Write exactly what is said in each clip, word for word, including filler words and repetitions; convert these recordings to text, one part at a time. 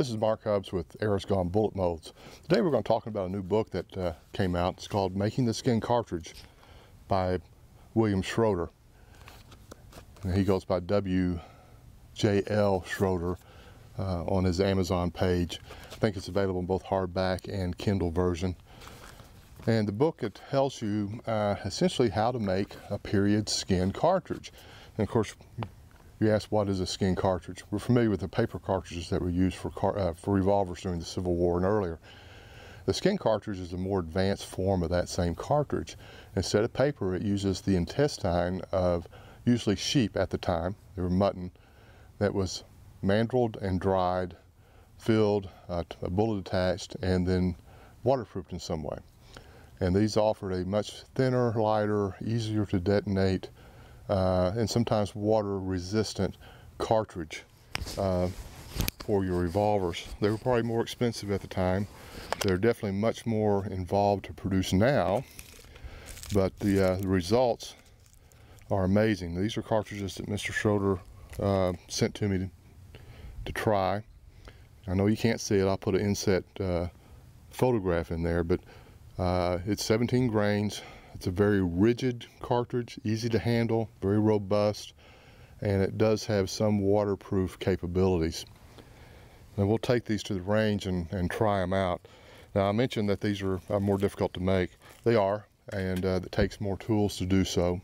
This is Mark Hubbs with Eras Gone Bullet Molds. Today we're going to talk about a new book that uh, came out. It's called Making the Skin Cartridge by William Schroeder. And he goes by W J L Schroeder uh, on his Amazon page. I think it's available in both hardback and Kindle version. And the book, it tells you uh, essentially how to make a period skin cartridge. And of course, you ask, what is a skin cartridge? We're familiar with the paper cartridges that were used for, car uh, for revolvers during the Civil War and earlier. The skin cartridge is a more advanced form of that same cartridge. Instead of paper, it uses the intestine of usually sheep at the time. They were mutton that was mandrelled and dried, filled, uh, a bullet attached, and then waterproofed in some way. And these offered a much thinner, lighter, easier to detonate, Uh, and sometimes water-resistant cartridge uh, for your revolvers. They were probably more expensive at the time. They're definitely much more involved to produce now, but the, uh, the results are amazing. These are cartridges that Mister Schroeder uh, sent to me to, to try. I know you can't see it. I'll put an inset uh, photograph in there, but uh, it's seventeen grains. It's a very rigid cartridge, easy to handle, very robust, and it does have some waterproof capabilities. And we'll take these to the range and, and try them out. Now, I mentioned that these are, are more difficult to make. They are, and uh, it takes more tools to do so.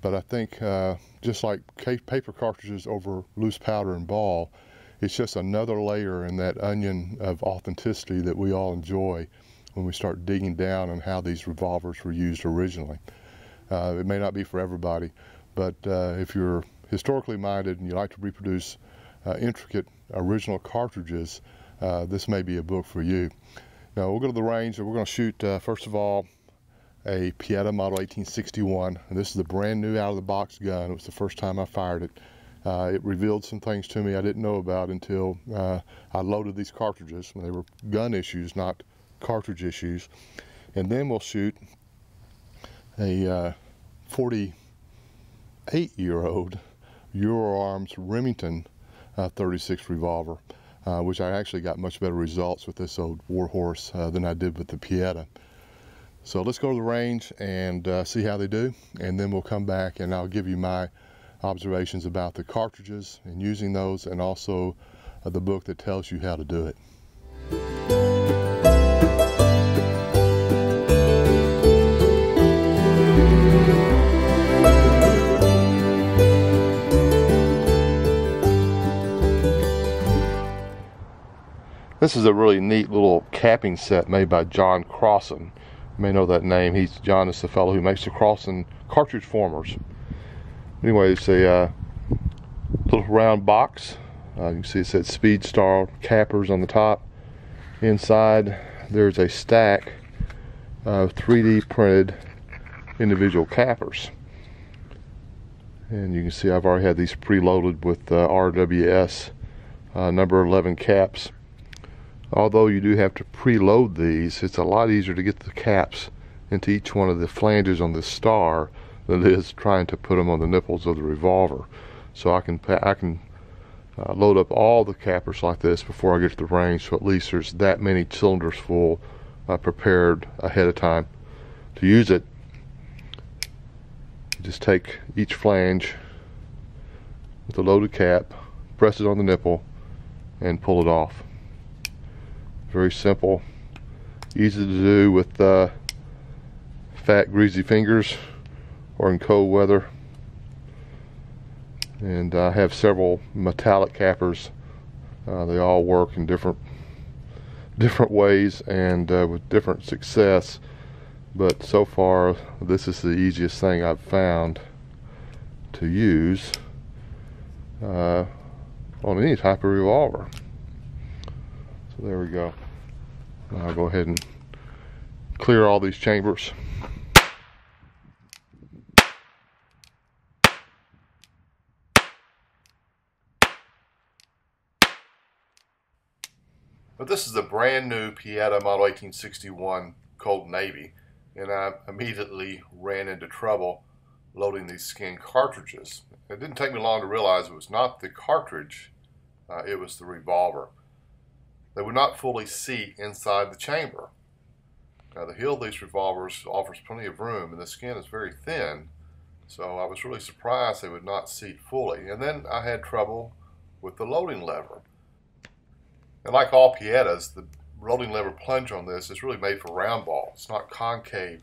But I think uh, just like paper cartridges over loose powder and ball, it's just another layer in that onion of authenticity that we all enjoy when we start digging down on how these revolvers were used originally. Uh, it may not be for everybody, but uh, if you're historically minded and you like to reproduce uh, intricate original cartridges, uh, this may be a book for you. Now we'll go to the range and we're going to shoot, uh, first of all, a Pietta model eighteen sixty-one. And this is a brand new out of the box gun. It was the first time I fired it. Uh, it revealed some things to me I didn't know about until uh, I loaded these cartridges when they were gun issues, not cartridge issues. And then we'll shoot a forty-eight year old Euroarms Remington uh, thirty-six revolver, uh, which I actually got much better results with this old warhorse uh, than I did with the Pietta. So let's go to the range and uh, see how they do, and then we'll come back and I'll give you my observations about the cartridges and using those, and also uh, the book that tells you how to do it. This is a really neat little capping set made by John Crossin. You may know that name. He's John is the fellow who makes the Crossin Cartridge Formers. Anyway, it's a uh, little round box. Uh, you can see it said Speedstar cappers on the top. Inside, there's a stack of three D printed individual cappers. And you can see I've already had these preloaded with uh, R W S uh, number eleven caps. Although you do have to preload these, it's a lot easier to get the caps into each one of the flanges on the star than it is trying to put them on the nipples of the revolver. So I can I can uh, load up all the cappers like this before I get to the range, so at least there's that many cylinders full uh, prepared ahead of time to use it. You just take each flange with a loaded cap, press it on the nipple, and pull it off. Very simple, easy to do with uh, fat, greasy fingers or in cold weather. And I uh, have several metallic cappers. Uh, they all work in different different ways and uh, with different success, but so far this is the easiest thing I've found to use uh, on any type of revolver. There we go. I'll go ahead and clear all these chambers. But this is the brand new Pietta model eighteen sixty-one Cold Navy, and I immediately ran into trouble loading these skin cartridges. It didn't take me long to realize it was not the cartridge, uh, it was the revolver. they would not fully seat inside the chamber. Now, the heel of these revolvers offers plenty of room, and the skin is very thin, so I was really surprised they would not seat fully. And then I had trouble with the loading lever. And like all Piettas, the loading lever plunger on this is really made for round ball. It's not concave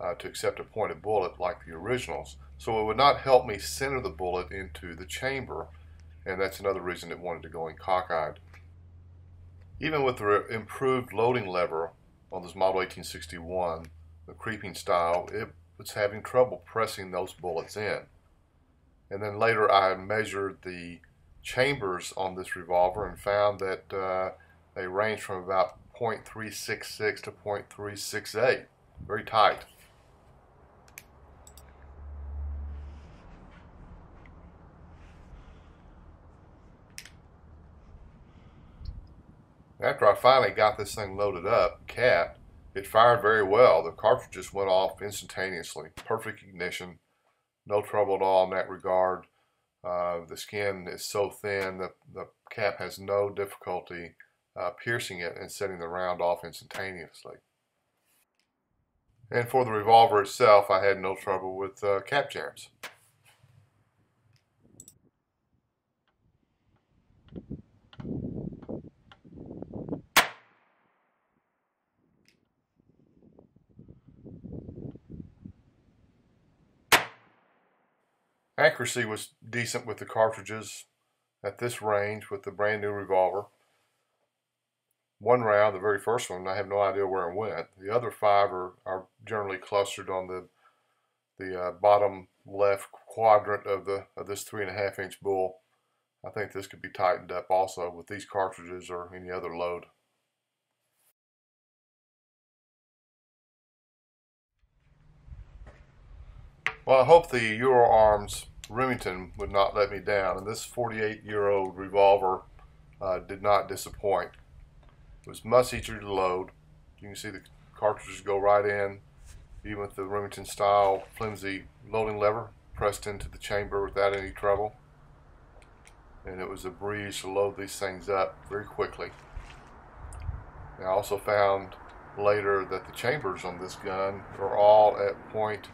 uh, to accept a pointed bullet like the originals, so it would not help me center the bullet into the chamber, and that's another reason it wanted to go in cockeyed. Even with the improved loading lever on this model eighteen sixty-one, the creeping style, it was having trouble pressing those bullets in. And then later I measured the chambers on this revolver and found that uh, they range from about point three six six to point three six eight, very tight. After I finally got this thing loaded up, cat, it fired very well. The cartridges went off instantaneously. Perfect ignition. No trouble at all in that regard. Uh, the skin is so thin that the cap has no difficulty uh, piercing it and setting the round off instantaneously. And for the revolver itself, I had no trouble with uh, cap jams. Accuracy was decent with the cartridges at this range with the brand new revolver. One round, the very first one, I have no idea where it went. The other five are, are generally clustered on the the uh, bottom left quadrant of the of this three and a half inch bull. I think this could be tightened up also with these cartridges or any other load. Well, I hope the Euroarms Remington would not let me down, and this forty-eight year old revolver uh, did not disappoint. It was much easier to load. You can see the cartridges go right in, even with the Remington style flimsy loading lever pressed into the chamber without any trouble. And it was a breeze to load these things up very quickly. And I also found later that the chambers on this gun are all at point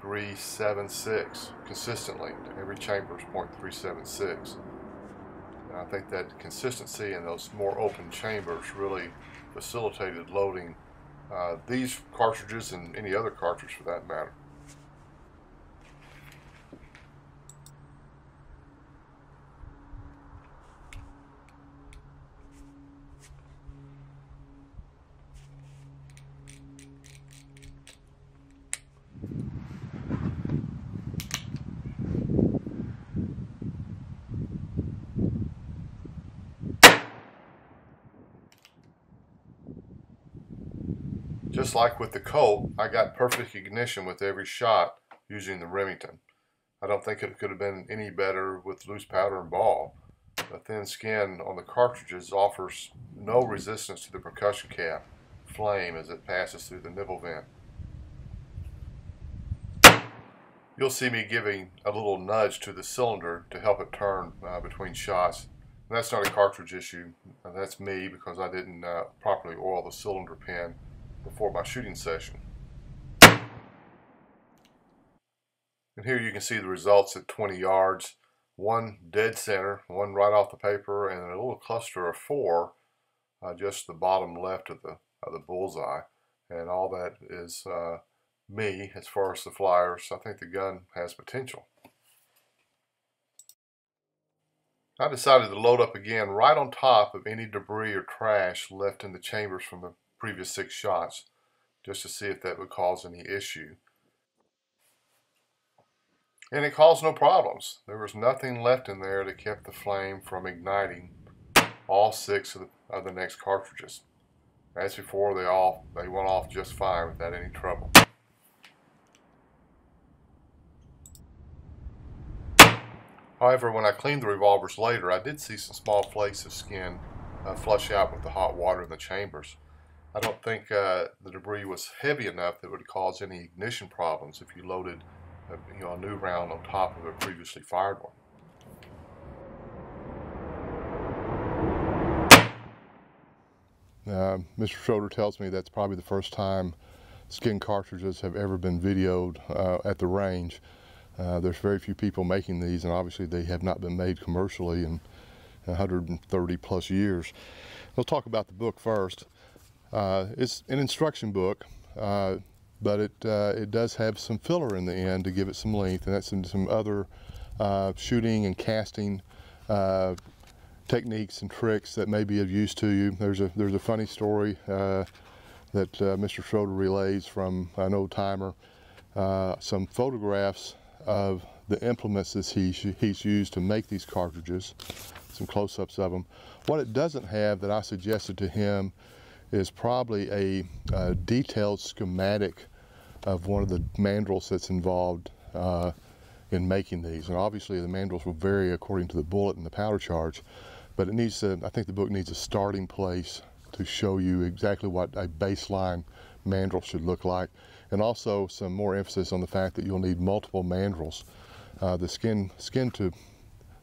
three seven six consistently. Every chamber is point three seven six, and I think that consistency in those more open chambers really facilitated loading uh, these cartridges and any other cartridge for that matter. Just like with the Colt, I got perfect ignition with every shot using the Remington. I don't think it could have been any better with loose powder and ball. The thin skin on the cartridges offers no resistance to the percussion cap flame as it passes through the nipple vent. You'll see me giving a little nudge to the cylinder to help it turn uh, between shots. And that's not a cartridge issue. That's me because I didn't uh, properly oil the cylinder pin before my shooting session. And here you can see the results at twenty yards. One dead center, one right off the paper, and a little cluster of four uh, just the bottom left of the, of the bullseye. And all that is uh, me as far as the flyers. I think the gun has potential. I decided to load up again right on top of any debris or trash left in the chambers from the previous six shots, just to see if that would cause any issue. And it caused no problems. There was nothing left in there that kept the flame from igniting all six of the, of the next cartridges. As before, they all they went off just fine without any trouble. However, when I cleaned the revolvers later, I did see some small flakes of skin uh, flush out with the hot water in the chambers. I don't think uh, the debris was heavy enough that it would cause any ignition problems if you loaded a, you know, a new round on top of a previously fired one. Uh, Mister Schroeder tells me that's probably the first time skin cartridges have ever been videoed uh, at the range. Uh, there's very few people making these, and obviously they have not been made commercially in one hundred thirty plus years. We'll talk about the book first. Uh, it's an instruction book, uh, but it, uh, it does have some filler in the end to give it some length, and that's in some other uh, shooting and casting uh, techniques and tricks that may be of use to you. There's a, there's a funny story uh, that uh, Mister Schroeder relays from an old timer, uh, some photographs of the implements that he's, he's used to make these cartridges, some close-ups of them. What it doesn't have that I suggested to him is probably a, a detailed schematic of one of the mandrels that's involved uh, in making these. And obviously the mandrels will vary according to the bullet and the powder charge, but it needs to, I think the book needs a starting place to show you exactly what a baseline mandrel should look like, and also some more emphasis on the fact that you'll need multiple mandrels. Uh, the skin skin to,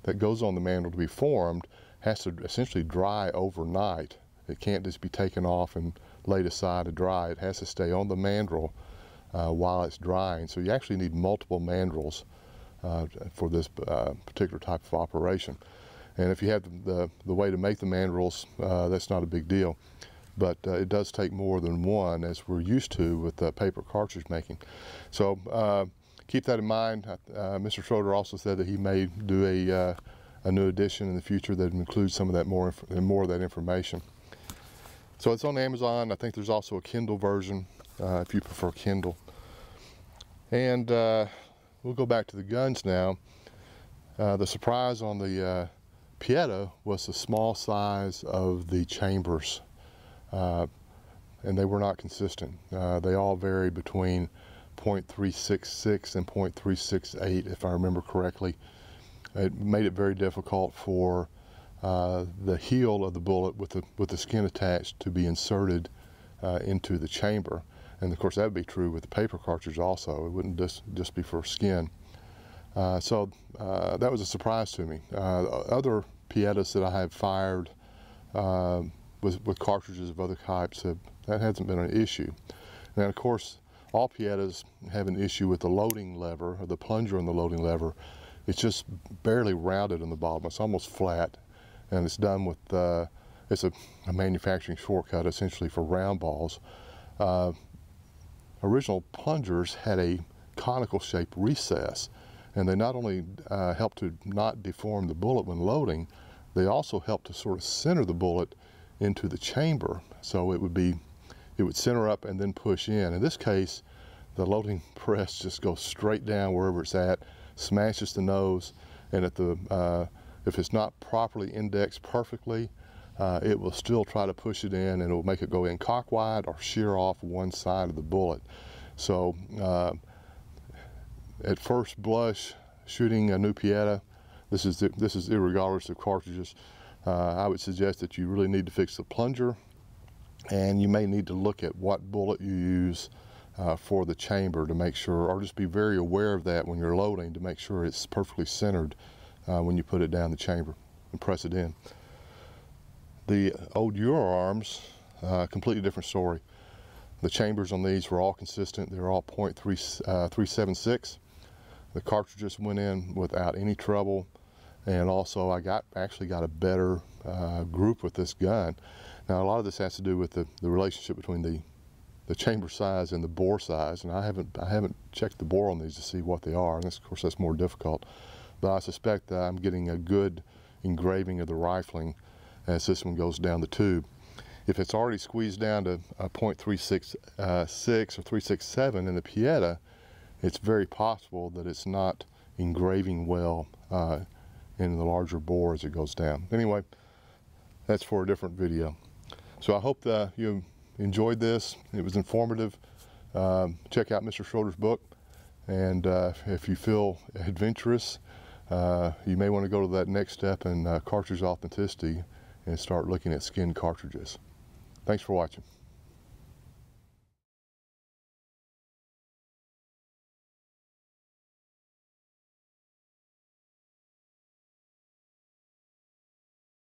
that goes on the mandrel to be formed has to essentially dry overnight. It can't just be taken off and laid aside to dry. It has to stay on the mandrel uh, while it's drying. So you actually need multiple mandrels uh, for this uh, particular type of operation. And if you have the, the, the way to make the mandrels, uh, that's not a big deal. But uh, it does take more than one, as we're used to with uh, paper cartridge making. So uh, keep that in mind. Uh, Mister Schroeder also said that he may do a, uh, a new edition in the future that includes some of that more, more of that information. So it's on Amazon. I think there's also a Kindle version uh, if you prefer Kindle. And uh, we'll go back to the guns now. Uh, the surprise on the uh, Pietta was the small size of the chambers, uh, and they were not consistent. Uh, they all varied between point three six six and point three six eight, if I remember correctly. It made it very difficult for uh, the heel of the bullet with the, with the skin attached to be inserted uh, into the chamber. And of course that would be true with the paper cartridge also. It wouldn't just, just be for skin. Uh, so uh, that was a surprise to me. Uh, other Piettas that I have fired uh, with, with cartridges of other types, have, that hasn't been an issue. Now, of course, all Piettas have an issue with the loading lever, or the plunger on the loading lever. It's just barely rounded in the bottom. It's almost flat, and it's done with, uh, it's a, a manufacturing shortcut essentially for round balls. Uh, original plungers had a conical shaped recess, and they not only uh, help to not deform the bullet when loading, they also help to sort of center the bullet into the chamber. So it would be, it would center up and then push in. In this case, the loading press just goes straight down wherever it's at, smashes the nose, and if, the, uh, if it's not properly indexed perfectly, uh, it will still try to push it in, and it will make it go in cockwide or shear off one side of the bullet. So, uh, at first blush, shooting a new Pietta, this is, the, this is irregardless of cartridges, uh, I would suggest that you really need to fix the plunger, and you may need to look at what bullet you use uh, for the chamber to make sure, or just be very aware of that when you're loading to make sure it's perfectly centered uh, when you put it down the chamber and press it in. The old Euroarms, uh, completely different story. The chambers on these were all consistent. They were all point three seven six. The cartridges went in without any trouble, and also I got actually got a better uh, group with this gun. Now a lot of this has to do with the, the relationship between the the chamber size and the bore size, and I haven't I haven't checked the bore on these to see what they are, and this, of course that's more difficult. But I suspect that I'm getting a good engraving of the rifling as this one goes down the tube. If it's already squeezed down to a point three six six uh, or three six seven in the Pietta, it's very possible that it's not engraving well uh, in the larger bore as it goes down. Anyway, that's for a different video. So I hope that you enjoyed this. It was informative. Um, check out Mister Schroeder's book, and uh, if you feel adventurous, uh, you may want to go to that next step in uh, cartridge authenticity and start looking at skin cartridges. Thanks for watching.